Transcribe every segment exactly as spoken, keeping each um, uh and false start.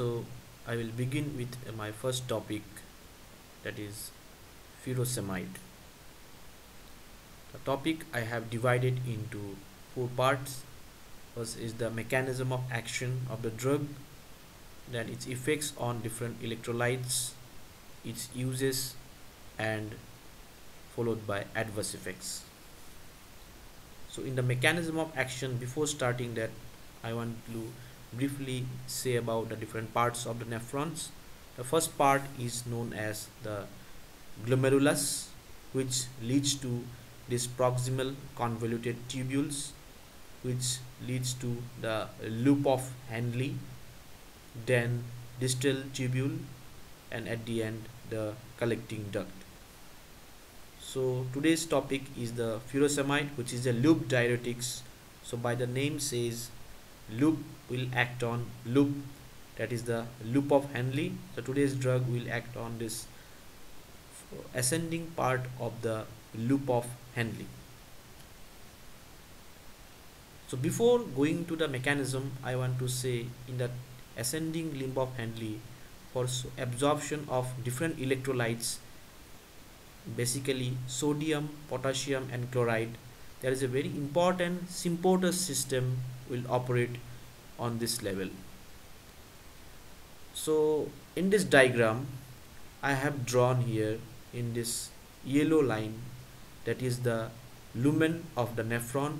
So I will begin with my first topic, that is furosemide. The topic I have divided into four parts. First is the mechanism of action of the drug, then its effects on different electrolytes, its uses, and followed by adverse effects. So in the mechanism of action, before starting that, I want to briefly say about the different parts of the nephrons. The first part is known as the glomerulus, which leads to these proximal convoluted tubules, which leads to the loop of Henle, then distal tubule, and at the end the collecting duct. So today's topic is the furosemide, which is a loop diuretic. So by the name says, loop will act on loop, that is the loop of Henle. So today's drug will act on this ascending part of the loop of Henle. So before going to the mechanism, I want to say in the ascending limb of Henle, for absorption of different electrolytes, basically sodium, potassium, and chloride, there is a very important symporter system will operate on this level. So in this diagram I have drawn here in this yellow line, that is the lumen of the nephron.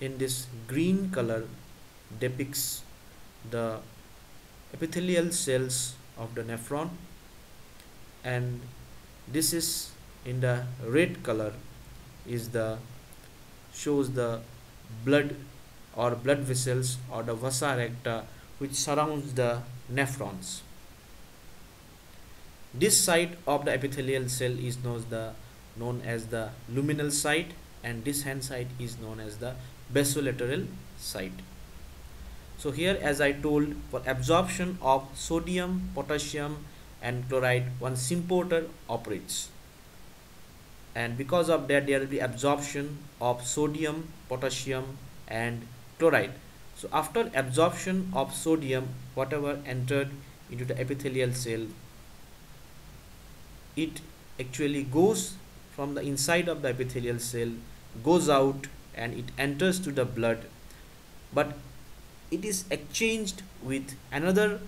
In this green color depicts the epithelial cells of the nephron, and this is in the red color is the shows the blood or blood vessels or the vasa recta, which surrounds the nephrons. This side of the epithelial cell is known as the known as the luminal side, and this hand side is known as the basolateral side. So here, as I told, for absorption of sodium, potassium, and chloride, one symporter operates, and because of that there will be absorption of sodium, potassium, and chloride. So after absorption of sodium, whatever entered into the epithelial cell, it actually goes from the inside of the epithelial cell, goes out, and it enters to the blood, but it is exchanged with another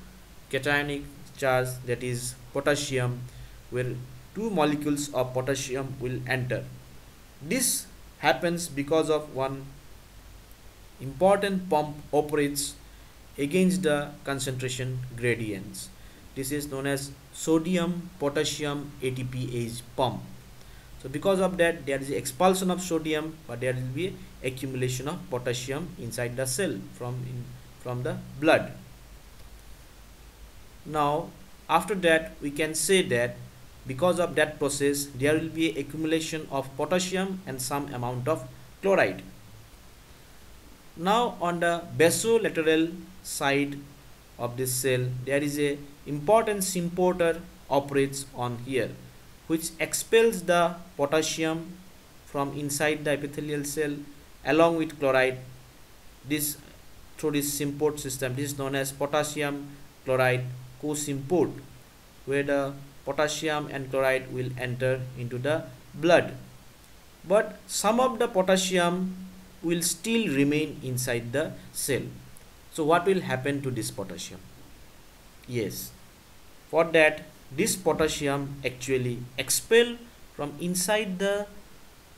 cationic charge, that is potassium, where two molecules of potassium will enter. This happens because of one important pump operates against the concentration gradients. This is known as sodium potassium ATPase pump. So because of that there is expulsion of sodium, but there will be accumulation of potassium inside the cell from in, from the blood. Now after that we can say that because of that process there will be accumulation of potassium and some amount of chloride. Now on the basolateral side of this cell there is a important symporter operates on here, which expels the potassium from inside the epithelial cell along with chloride. This through this symport system, this is known as potassium chloride co-symport, where the potassium and chloride will enter into the blood, but some of the potassium will still remain inside the cell. So what will happen to this potassium? Yes, for that this potassium actually expel from inside the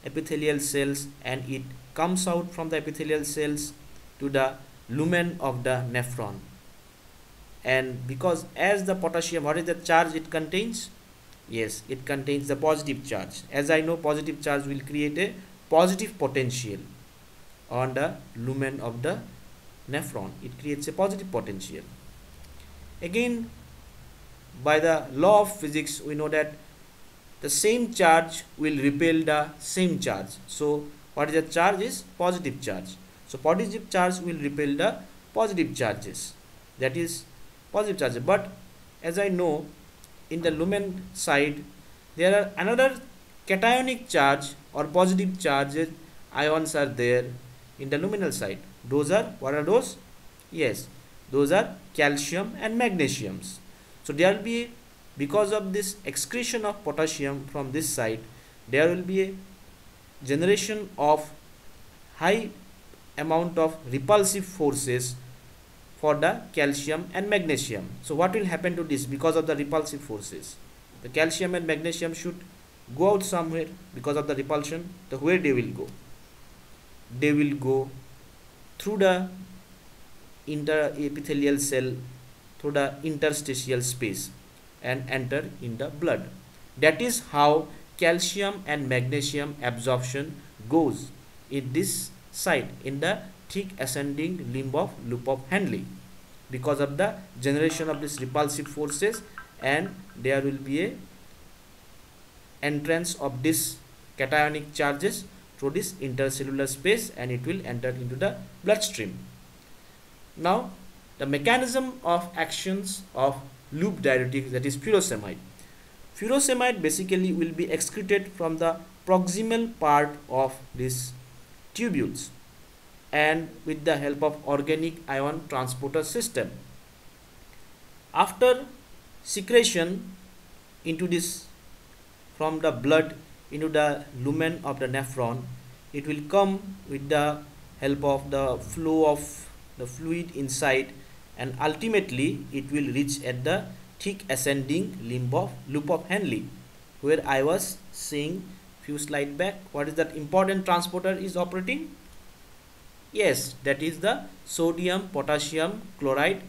epithelial cells, and it comes out from the epithelial cells to the lumen of the nephron. And because as the potassium, what is the charge it contains? Yes, it contains the positive charge. As I know, positive charge will create a positive potential on the lumen of the nephron. It creates a positive potential. Again, by the law of physics we know that the same charge will repel the same charge. So what is the charge? Is positive charge. So positive charge will repel the positive charges, that is positive charge. But as I know, in the lumen side there are another cationic charge or positive charges, ions are there in the luminal side. Those are, what are those? Yes, Those are calcium and magnesiums. So there will be, because of this excretion of potassium from this side, there will be a generation of high amount of repulsive forces for the calcium and magnesium. So what will happen to this? Because of the repulsive forces, the calcium and magnesium should go out somewhere. Because of the repulsion, the where they will go? They will go through the interepithelial cell, through the interstitial space, and enter in the blood. That is how calcium and magnesium absorption goes in this side, in the thick ascending limb of loop of Henle, because of the generation of these repulsive forces, and there will be a entrance of this cationic charges through this intercellular space, and it will enter into the bloodstream. Now the mechanism of actions of loop diuretic, that is furosemide. Furosemide basically will be excreted from the proximal part of these tubules, and with the help of organic ion transporter system. After secretion into this from the blood into the lumen of the nephron, it will come with the help of the flow of the fluid inside, and ultimately it will reach at the thick ascending limb of loop of Henle, where I was saying few slides back. What is that important transporter is operating? Yes, that is the sodium potassium chloride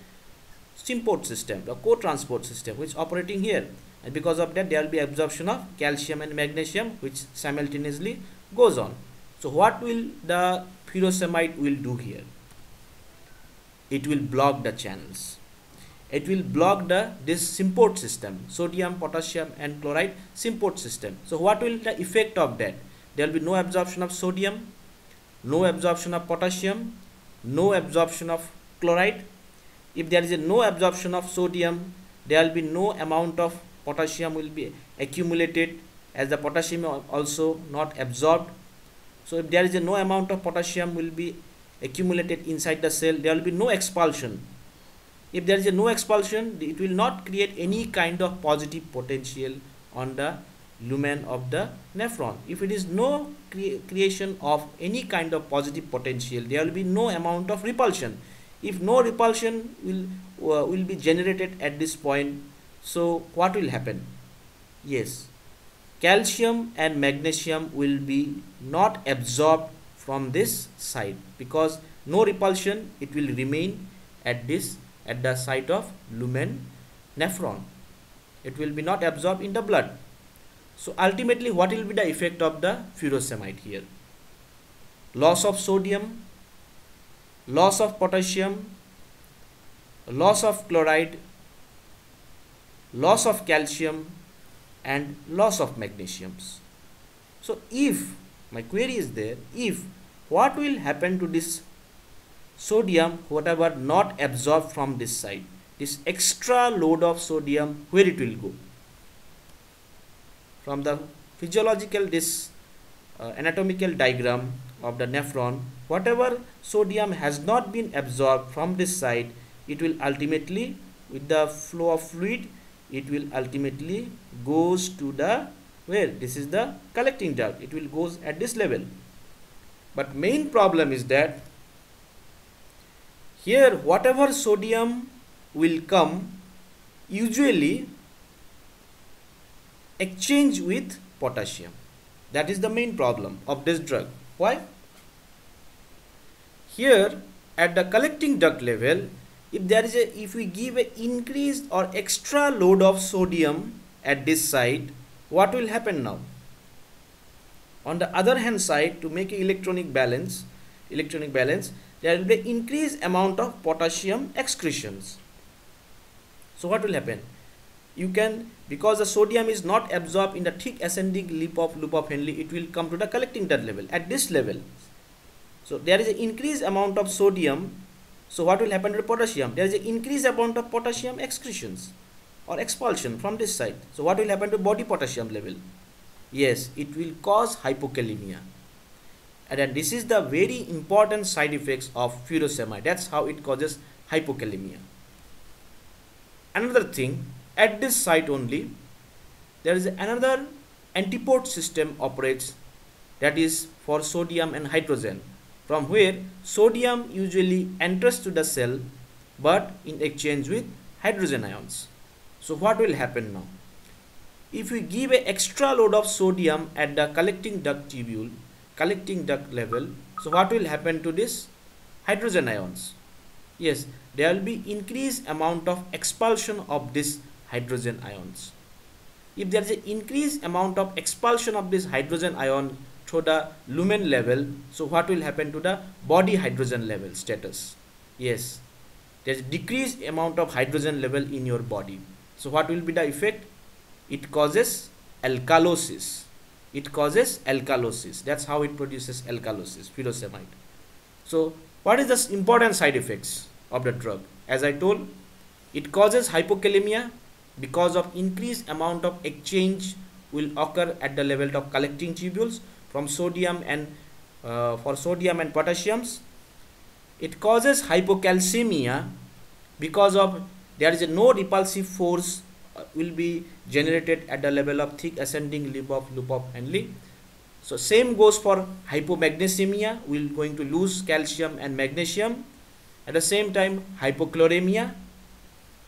symport system, the co-transport system, which is operating here, and because of that there will be absorption of calcium and magnesium, which simultaneously goes on. So what will the furosemide will do here? It will block the channels. It will block the this symporter system, sodium, potassium and chloride symporter system. So what will the effect of that? There will be no absorption of sodium, no absorption of potassium, no absorption of chloride. If there is a no absorption of sodium, there will be no amount of potassium will be accumulated, as the potassium also not absorbed. So if there is a no amount of potassium will be accumulated inside the cell, there will be no expulsion. If there is a no expulsion, it will not create any kind of positive potential on the lumen of the nephron. If it is no cre creation of any kind of positive potential, there will be no amount of repulsion. If no repulsion will uh, will be generated at this point, so what will happen? Yes, calcium and magnesium will be not absorbed from this side, because no repulsion, it will remain at this at the site of lumen nephron. It will be not absorbed in the blood. So ultimately what will be the effect of the furosemide here? Loss of sodium, loss of potassium, loss of chloride, loss of calcium and loss of magnesiums. So if my query is there, if what will happen to this sodium, whatever not absorbed from this side, this extra load of sodium, where it will go? From the physiological, this uh, anatomical diagram of the nephron, whatever sodium has not been absorbed from this side, it will ultimately, with the flow of fluid, it will ultimately goes to the, where this is the collecting duct, it will goes at this level. But main problem is that here whatever sodium will come usually exchange with potassium. That is the main problem of this drug. Why? Here at the collecting duct level, if there is a if we give an increased or extra load of sodium at this side, what will happen now? On the other hand side, to make an electronic balance, electronic balance, there will be increased amount of potassium excretions. So what will happen? You can, because the sodium is not absorbed in the thick ascending limb of loop of Henle, it will come to the collecting duct level at this level. So there is an increased amount of sodium. So what will happen to the potassium? There is an increased amount of potassium excretions or expulsion from this side. So what will happen to body potassium level? Yes, it will cause hypocalcemia. And then this is the very important side effects of furosemide. That's how it causes hypokalemia. Another thing, at this site only, there is another antipode system operates, that is for sodium and hydrogen, from where sodium usually enters to the cell but in exchange with hydrogen ions. So what will happen now? If we give an extra load of sodium at the collecting duct tubule, collecting duct level, so what will happen to this hydrogen ions? Yes, there will be increased amount of expulsion of this hydrogen ions. If there is an increased amount of expulsion of this hydrogen ion through the lumen level, so what will happen to the body hydrogen level status? Yes, there is decreased amount of hydrogen level in your body. So what will be the effect? It causes alkalosis. It causes alkalosis. That's how it produces alkalosis, furosemide. So what is the important side effects of the drug? As I told, it causes hypokalemia because of increased amount of exchange will occur at the level of collecting tubules from sodium and uh, for sodium and potassiums. It causes hypocalcemia because of there is a no repulsive force uh, will be generated at the level of thick ascending limb of loop of Henle. So same goes for hypomagnesemia. We're going to lose calcium and magnesium. At the same time, hypochloremia.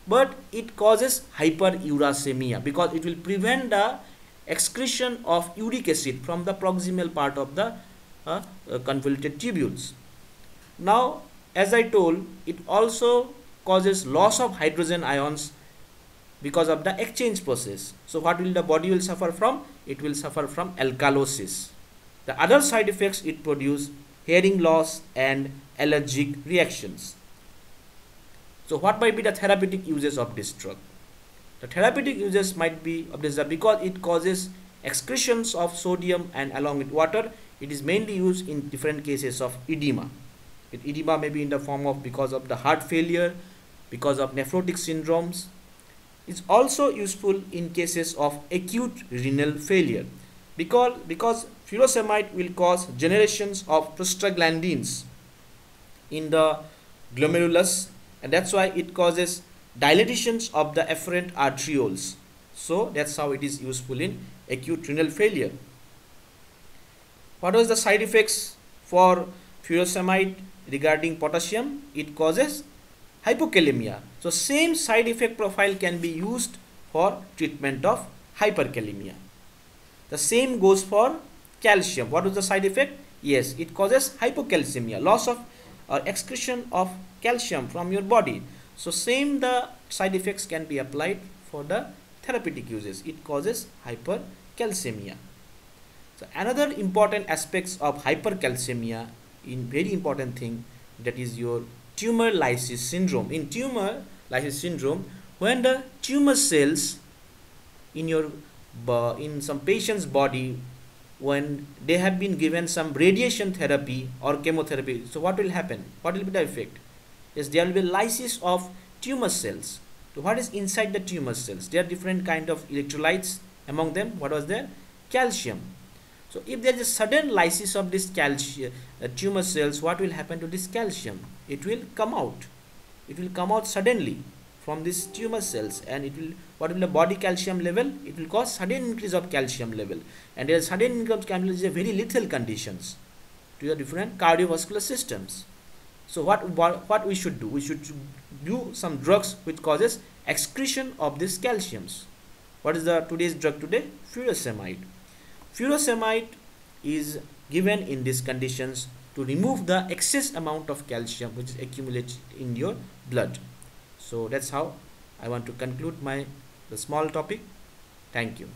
But it causes hyperuricemia because it will prevent the excretion of uric acid from the proximal part of the uh, uh, convoluted tubules. Now, as I told, it also causes loss of hydrogen ions because of the exchange process. So what will the body will suffer from? It will suffer from alkalosis. The other side effects it produces, hearing loss and allergic reactions. So what might be the therapeutic uses of this drug? The therapeutic uses might be of this drug because it causes excretions of sodium and along with water. It is mainly used in different cases of edema. It, edema may be in the form of because of the heart failure, because of nephrotic syndromes. It's also useful in cases of acute renal failure because, because furosemide will cause generations of prostaglandins in the glomerulus, and that's why it causes dilatations of the afferent arterioles. So that's how it is useful in acute renal failure. What was the side effects for furosemide regarding potassium? It causes hypokalemia. So same side effect profile can be used for treatment of hyperkalemia. The same goes for calcium. What is the side effect? Yes, it causes hypocalcemia, loss of or excretion of calcium from your body. So same the side effects can be applied for the therapeutic uses. It causes hypercalcemia. So another important aspects of hypercalcemia, in very important thing, that is your tumor lysis syndrome. In tumor lysis syndrome, when the tumor cells in your in some patient's body, when they have been given some radiation therapy or chemotherapy, so what will happen? What will be the effect? Yes, there will be lysis of tumor cells. So what is inside the tumor cells? There are different kind of electrolytes. Among them, what was there? Calcium. So if there is a sudden lysis of this calcium uh, tumor cells, what will happen to this calcium? It will come out. It will come out suddenly from these tumor cells, and it will, what will the body calcium level? It will cause sudden increase of calcium level, and there is sudden increase of calcium level is a very lethal conditions to your different cardiovascular systems. So what, what we should do? We should do some drugs which causes excretion of these calciums. What is the today's drug today? Furosemide. Furosemide is given in these conditions to remove the excess amount of calcium which is accumulated in your blood. So that's how I want to conclude my the small topic. Thank you.